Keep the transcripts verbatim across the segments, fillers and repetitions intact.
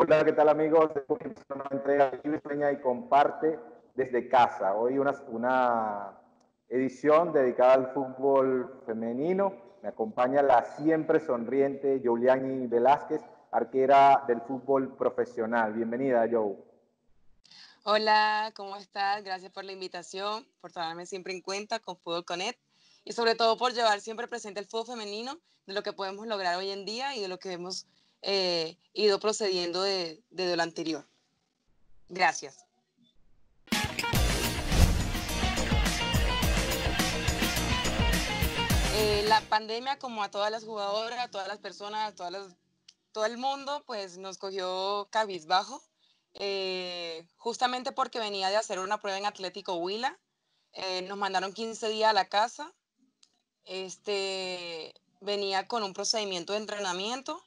Hola, ¿qué tal, amigos? Vive Sueña y Comparte desde casa. Hoy una, una edición dedicada al fútbol femenino. Me acompaña la siempre sonriente Joulianne Velásquez, arquera del fútbol profesional. Bienvenida, Jou. Hola, ¿cómo estás? Gracias por la invitación, por tomarme siempre en cuenta con Fútbol Connect y sobre todo por llevar siempre presente el fútbol femenino, de lo que podemos lograr hoy en día y de lo que hemos eh, ido procediendo desde de lo anterior. Gracias. Eh, la pandemia, como a todas las jugadoras, a todas las personas, a todas las, todo el mundo, pues nos cogió cabizbajo. Eh, justamente porque venía de hacer una prueba en Atlético Huila, eh, nos mandaron quince días a la casa, este, venía con un procedimiento de entrenamiento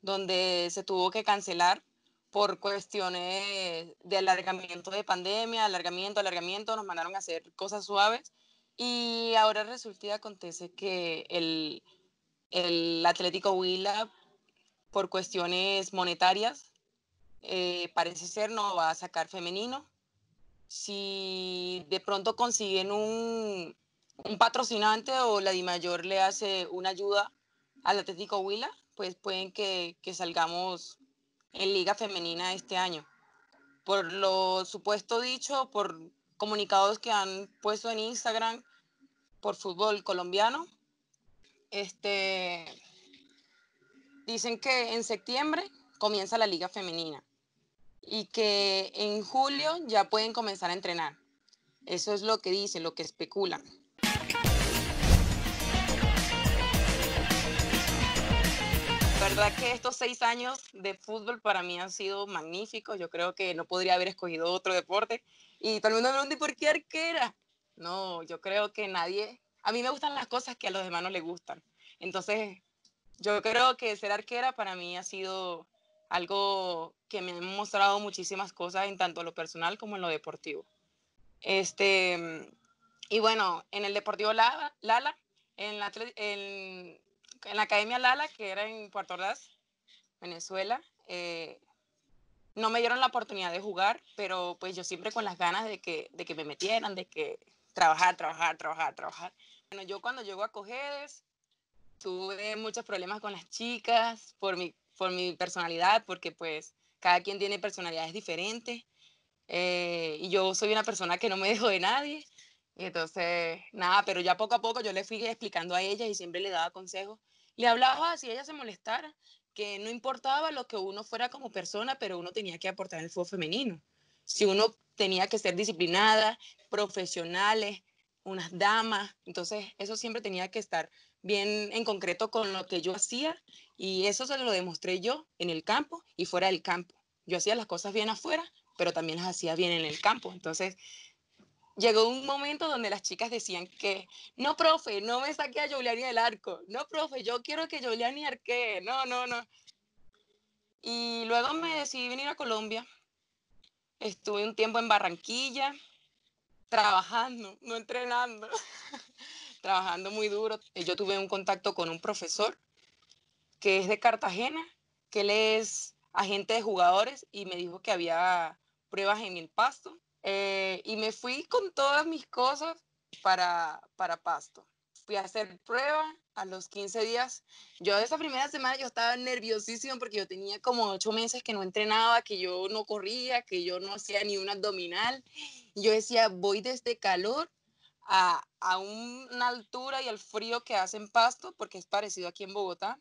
donde se tuvo que cancelar por cuestiones de alargamiento de pandemia, alargamiento, alargamiento, nos mandaron a hacer cosas suaves y ahora resulta y acontece que el, el Atlético Huila, por cuestiones monetarias, Eh, parece ser no va a sacar femenino. Si de pronto consiguen un, un patrocinante o la DiMayor le hace una ayuda al Atlético Huila, pues pueden que, que salgamos en liga femenina este año. Por lo supuesto dicho, por comunicados que han puesto en Instagram por fútbol colombiano, este, dicen que en septiembre comienza la liga femenina y que en julio ya pueden comenzar a entrenar. Eso es lo que dicen, lo que especulan. La verdad que estos seis años de fútbol para mí han sido magníficos. Yo creo que no podría haber escogido otro deporte. Y todo el mundo me pregunta, ¿y por qué arquera? No, yo creo que nadie... A mí me gustan las cosas que a los demás no les gustan. Entonces, yo creo que ser arquera para mí ha sido... algo que me han mostrado muchísimas cosas en tanto lo personal como en lo deportivo. Este, y bueno, en el Deportivo Lala, Lala en, la, en, en la Academia Lala, que era en Puerto Ordaz, Venezuela, eh, no me dieron la oportunidad de jugar, pero pues yo siempre con las ganas de que, de que me metieran, de que trabajar, trabajar, trabajar, trabajar. Bueno, yo cuando llego a Cojedes tuve muchos problemas con las chicas por mi por mi personalidad, porque pues cada quien tiene personalidades diferentes eh, y yo soy una persona que no me dejo de nadie, y entonces nada, pero ya poco a poco yo le fui explicando a ella y siempre le daba consejos, le hablaba si ella se molestara, que no importaba lo que uno fuera como persona, pero uno tenía que aportar en el fútbol femenino, si uno tenía que ser disciplinada, profesionales, unas damas, entonces eso siempre tenía que estar bien en concreto con lo que yo hacía, y eso se lo demostré yo en el campo y fuera del campo. Yo hacía las cosas bien afuera, pero también las hacía bien en el campo. Entonces llegó un momento donde las chicas decían que no, profe, no me saque a Joulianne del arco, no, profe, yo quiero que Joulianne arquee, no, no, no. Y luego me decidí venir a Colombia, estuve un tiempo en Barranquilla trabajando, no entrenando, trabajando muy duro. Yo tuve un contacto con un profesor que es de Cartagena, que él es agente de jugadores y me dijo que había pruebas en el Pasto. Eh, y me fui con todas mis cosas para, para Pasto. Fui a hacer pruebas a los quince días. Yo esa primera semana yo estaba nerviosísima porque yo tenía como ocho meses que no entrenaba, que yo no corría, que yo no hacía ni un abdominal. Y yo decía, voy desde calor a, a una altura y al frío que hace en Pasto, porque es parecido aquí en Bogotá.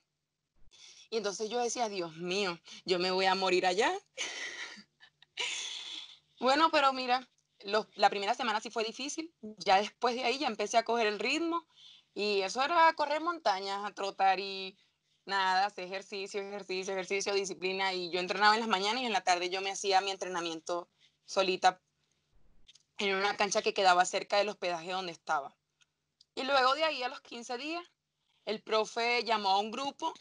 Y entonces yo decía, Dios mío, yo me voy a morir allá. Bueno, pero mira, los, la primera semana sí fue difícil. Ya después de ahí ya empecé a coger el ritmo. Y eso era correr montañas, a trotar y nada, hacer ejercicio, ejercicio, ejercicio, disciplina. Y yo entrenaba en las mañanas y en la tarde yo me hacía mi entrenamiento solita en una cancha que quedaba cerca del hospedaje donde estaba. Y luego de ahí a los quince días, el profe llamó a un grupo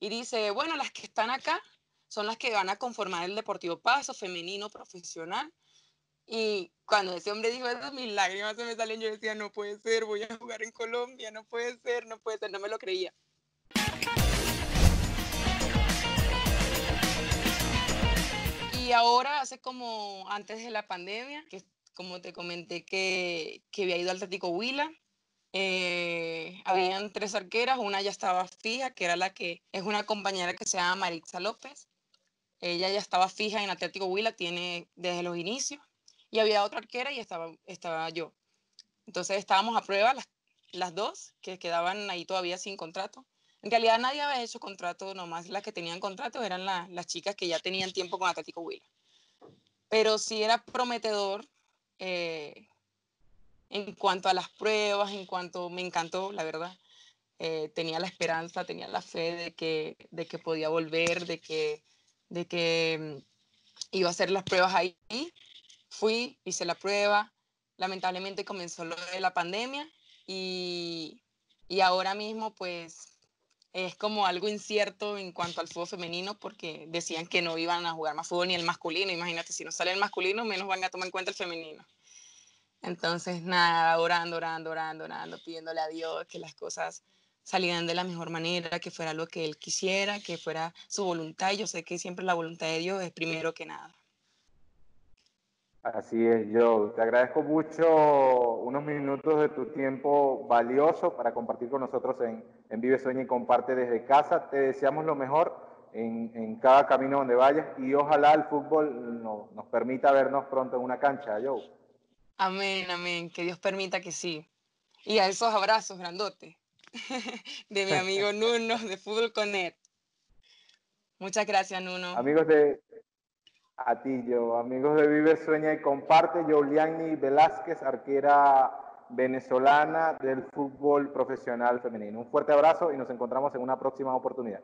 y dice, bueno, las que están acá son las que van a conformar el Deportivo Pasto, femenino, profesional. Y cuando ese hombre dijo eso, mis lágrimas se me salen. Yo decía, no puede ser, voy a jugar en Colombia, no puede ser, no puede ser, no me lo creía. ahora, hace como antes de la pandemia, que como te comenté que, que había ido al Atlético Huila, eh, habían tres arqueras, una ya estaba fija, que era la que es una compañera que se llama Maritza López. Ella ya estaba fija en Atlético Huila, tiene desde los inicios, y había otra arquera y estaba, estaba yo. Entonces estábamos a prueba las, las dos, que quedaban ahí todavía sin contrato. En realidad nadie había hecho contrato, nomás las que tenían contrato eran la, las chicas que ya tenían tiempo con Atlético Huila. Pero sí era prometedor eh, en cuanto a las pruebas, en cuanto me encantó, la verdad. Eh, tenía la esperanza, tenía la fe de que, de que podía volver, de que, de que iba a hacer las pruebas ahí. Fui, hice la prueba, lamentablemente comenzó lo de la pandemia y, y ahora mismo pues... es como algo incierto en cuanto al fútbol femenino porque decían que no iban a jugar más fútbol ni el masculino. Imagínate, si no sale el masculino, menos van a tomar en cuenta el femenino. Entonces, nada, orando, orando, orando, orando, pidiéndole a Dios que las cosas salieran de la mejor manera, que fuera lo que Él quisiera, que fuera su voluntad. Y yo sé que siempre la voluntad de Dios es primero que nada. Así es, yo te agradezco mucho unos minutos de tu tiempo valioso para compartir con nosotros en, en Vive, Sueña y Comparte desde casa. Te deseamos lo mejor en, en cada camino donde vayas y ojalá el fútbol no, nos permita vernos pronto en una cancha, yo. Amén, amén, que Dios permita que sí. Y a esos abrazos grandotes de mi amigo Nuno de Fútbol Connect. Muchas gracias, Nuno. Amigos de... A ti, yo, amigos de Vive, Sueña y Comparte, Joulianne Velásquez, arquera venezolana del fútbol profesional femenino. Un fuerte abrazo y nos encontramos en una próxima oportunidad.